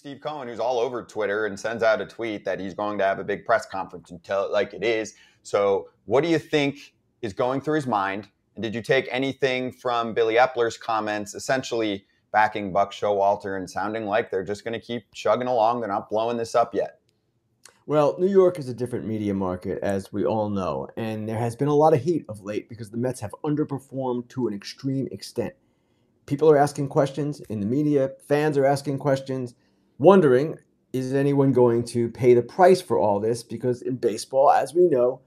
Steve Cohen, who's all over Twitter and sends out a tweet that he's going to have a big press conference and tell it like it is. So what do you think is going through his mind? And did you take anything from Billy Eppler's comments, essentially backing Buck Showalter and sounding like they're just going to keep chugging along? They're not blowing this up yet. Well, New York is a different media market, as we all know. And there has been a lot of heat of late because the Mets have underperformed to an extreme extent. People are asking questions in the media. Fans are asking questions, wondering, is anyone going to pay the price for all this? Because in baseball, as we know,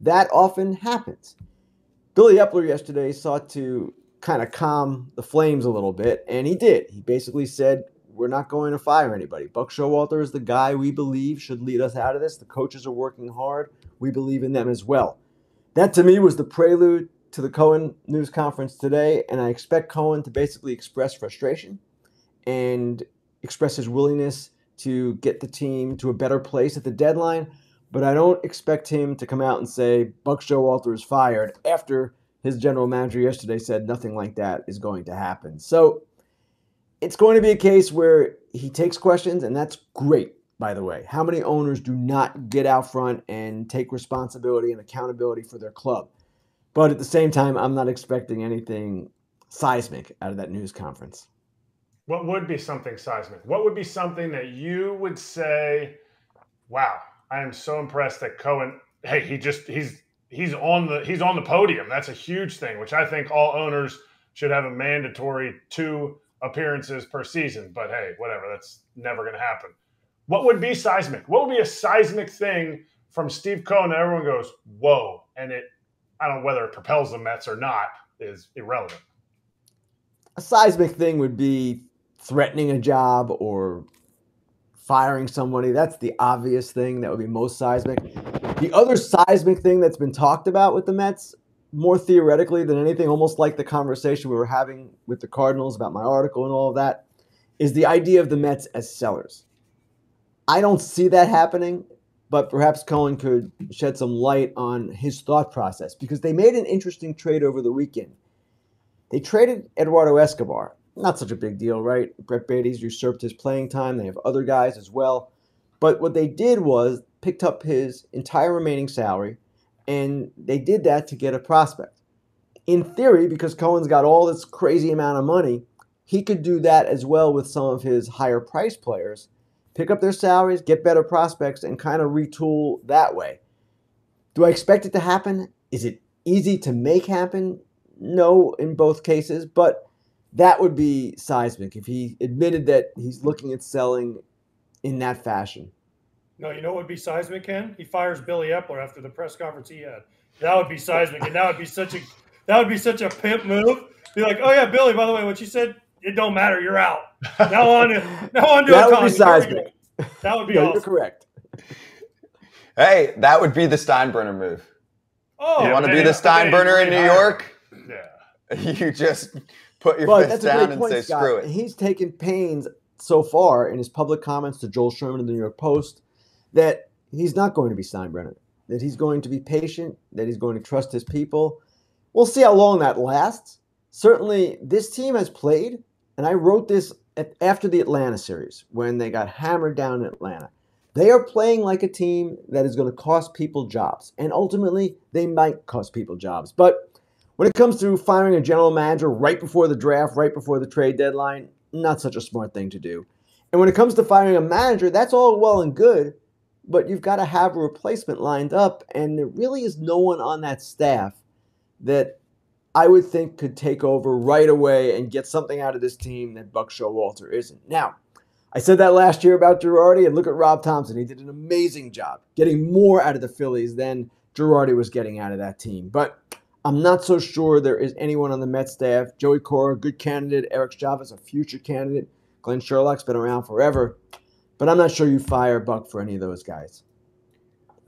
that often happens. Billy Eppler yesterday sought to kind of calm the flames a little bit, and he did. He basically said, we're not going to fire anybody. Buck Showalter is the guy we believe should lead us out of this. The coaches are working hard. We believe in them as well. That, to me, was the prelude to the Cohen news conference today, and I expect Cohen to basically express frustration and express his willingness to get the team to a better place at the deadline. But I don't expect him to come out and say Buck Showalter is fired after his general manager yesterday said nothing like that is going to happen. So it's going to be a case where he takes questions, and that's great, by the way. How many owners do not get out front and take responsibility and accountability for their club? But at the same time, I'm not expecting anything seismic out of that news conference. What would be something seismic? What would be something that you would say, wow, I am so impressed that Cohen, hey, he's on the podium. That's a huge thing, which I think all owners should have a mandatory 2 appearances per season. But hey, whatever, that's never going to happen. What would be seismic? What would be a seismic thing from Steve Cohen that everyone goes, whoa, and it, I don't know whether it propels the Mets or not, is irrelevant. A seismic thing would be threatening a job or firing somebody. That's the obvious thing that would be most seismic. The other seismic thing that's been talked about with the Mets, more theoretically than anything, almost like the conversation we were having with the Cardinals about my article and all of that, is the idea of the Mets as sellers. I don't see that happening, but perhaps Cohen could shed some light on his thought process, because they made an interesting trade over the weekend. They traded Eduardo Escobar. Not such a big deal, right? Brett Beatty's usurped his playing time. They have other guys as well. But what they did was picked up his entire remaining salary, and they did that to get a prospect. In theory, because Cohen's got all this crazy amount of money, he could do that as well with some of his higher-priced players, pick up their salaries, get better prospects, and kind of retool that way. Do I expect it to happen? Is it easy to make happen? No, in both cases, but that would be seismic if he admitted that he's looking at selling in that fashion. No, you know what would be seismic, Ken? He fires Billy Eppler after the press conference he had. That would be seismic, and that would be such a pimp move. Be like, oh yeah, Billy, by the way, what you said, it don't matter, you're out. Now on to Otani. That would be seismic. That would be awesome. You're correct. Hey, that would be the Steinbrenner move. Oh, you want to be the Steinbrenner in New York? Yeah. You just put your fist down and say, screw it. He's taken pains so far in his public comments to Joel Sherman in the New York Post that he's not going to be Steinbrenner, that he's going to be patient, that he's going to trust his people. We'll see how long that lasts. Certainly, this team has played, and I wrote this after the Atlanta series when they got hammered down in Atlanta. They are playing like a team that is going to cost people jobs, and ultimately, they might cost people jobs. But when it comes to firing a general manager right before the draft, right before the trade deadline, not such a smart thing to do. And when it comes to firing a manager, that's all well and good, but you've got to have a replacement lined up, and there really is no one on that staff that I would think could take over right away and get something out of this team that Buck Showalter isn't. Now, I said that last year about Girardi, and look at Rob Thompson. He did an amazing job getting more out of the Phillies than Girardi was getting out of that team. But I'm not so sure there is anyone on the Mets staff. Joey Cora, good candidate. Eric Chavez, a future candidate. Glenn Sherlock's been around forever. But I'm not sure you fire Buck for any of those guys.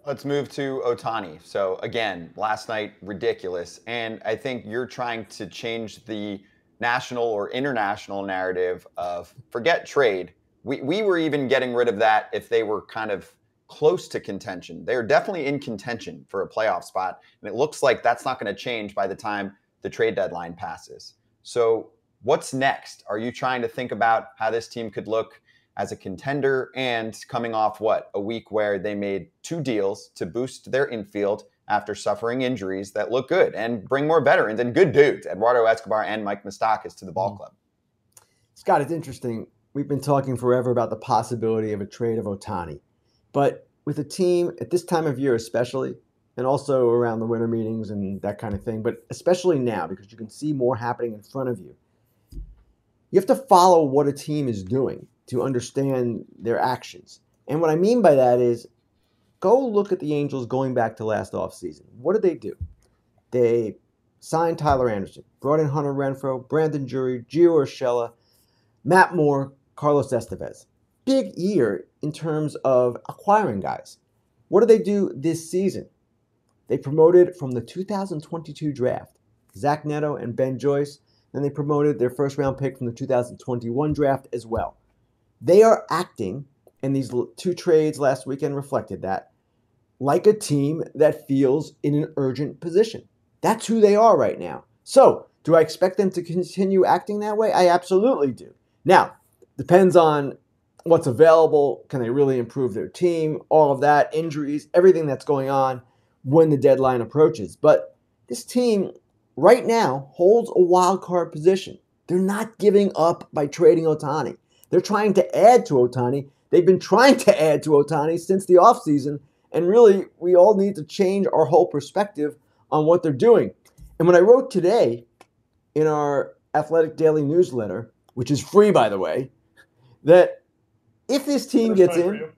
Let's move to Otani. So, again, last night, ridiculous. And I think you're trying to change the national or international narrative of forget trade. We were even getting rid of that if they were kind of close to contention. They're definitely in contention for a playoff spot, and it looks like that's not going to change by the time the trade deadline passes. So what's next? Are you trying to think about how this team could look as a contender and coming off, what, a week where they made two deals to boost their infield after suffering injuries that look good and bring more veterans and good dudes, Eduardo Escobar and Mike Moustakis, to the ball club. Scott, it's interesting. We've been talking forever about the possibility of a trade of Otani. But with a team at this time of year especially, and also around the winter meetings and that kind of thing, but especially now because you can see more happening in front of you, you have to follow what a team is doing to understand their actions. And what I mean by that is, go look at the Angels going back to last offseason. What did they do? They signed Tyler Anderson, brought in Hunter Renfro, Brandon Jury, Gio Urshela, Matt Moore, Carlos Estevez. Big year in terms of acquiring guys. What did they do this season? They promoted from the 2022 draft, Zach Neto and Ben Joyce, and they promoted their first-round pick from the 2021 draft as well. They are acting, and these two trades last weekend reflected that, like a team that feels in an urgent position. That's who they are right now. So, do I expect them to continue acting that way? I absolutely do. Now, depends on what's available. Can they really improve their team? All of that, injuries, everything that's going on when the deadline approaches. But this team right now holds a wild card position. They're not giving up by trading Otani. They're trying to add to Otani. They've been trying to add to Otani since the offseason. And really, we all need to change our whole perspective on what they're doing. And when I wrote today in our Athletic Daily newsletter, which is free, by the way, that if this team gets in,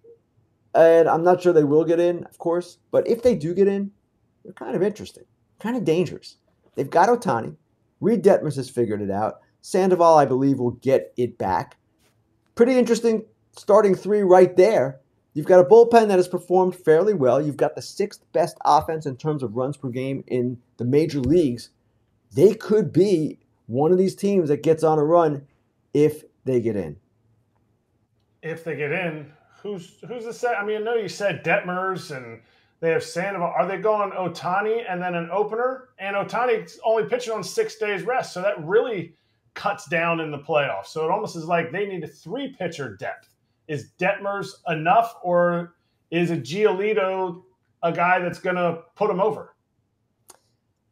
and I'm not sure they will get in, of course, but if they do get in, they're kind of interesting, kind of dangerous. They've got Otani. Reed Detmers has figured it out. Sandoval, I believe, will get it back. Pretty interesting starting three right there. You've got a bullpen that has performed fairly well. You've got the sixth best offense in terms of runs per game in the major leagues. They could be one of these teams that gets on a run if they get in. If they get in, who's the set? I mean, I know you said Detmers and they have Sandoval. Are they going Otani and then an opener? And Otani's only pitching on 6 days rest, so that really cuts down in the playoffs. So it almost is like they need a three-pitcher depth. Is Detmers enough, or is a Giolito a guy that's going to put him over?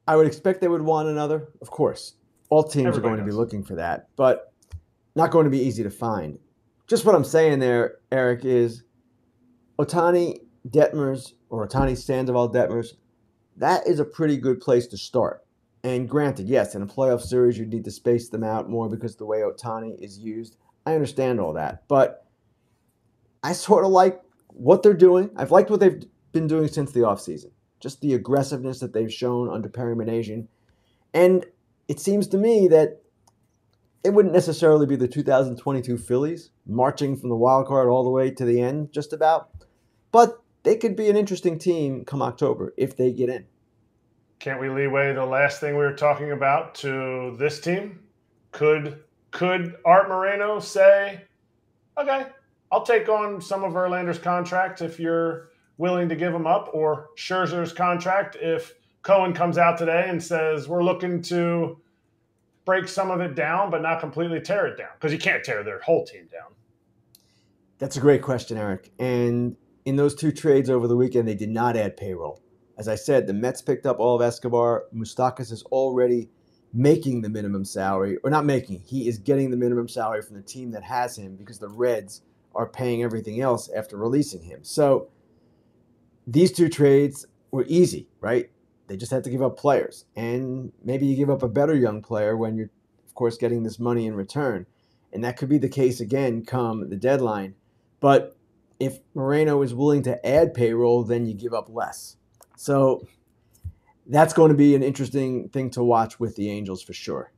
I would expect they would want another, of course. All teams are going to be looking for that, but not going to be easy to find. Just what I'm saying there, Eric, is Otani Detmers or Otani Sandoval Detmers, that is a pretty good place to start. And granted, yes, in a playoff series, you'd need to space them out more because of the way Otani is used. I understand all that. But I sort of like what they're doing. I've liked what they've been doing since the offseason, just the aggressiveness that they've shown under Perry Minasian. And it seems to me that it wouldn't necessarily be the 2022 Phillies marching from the wild card all the way to the end, just about. But they could be an interesting team come October if they get in. Can't we leeway the last thing we were talking about to this team? Could Art Moreno say, okay, I'll take on some of Verlander's contract if you're willing to give him up, or Scherzer's contract if Cohen comes out today and says we're looking to break some of it down, but not completely tear it down, because you can't tear their whole team down? That's a great question, Eric. And in those two trades over the weekend, they did not add payroll. As I said, the Mets picked up all of Escobar. Moustakis is already making the minimum salary, or not making. He is getting the minimum salary from the team that has him because the Reds are paying everything else after releasing him. So these two trades were easy, right? They just had to give up players. And maybe you give up a better young player when you're, of course, getting this money in return. And that could be the case again come the deadline. But if Moreno is willing to add payroll, then you give up less. So that's going to be an interesting thing to watch with the Angels for sure.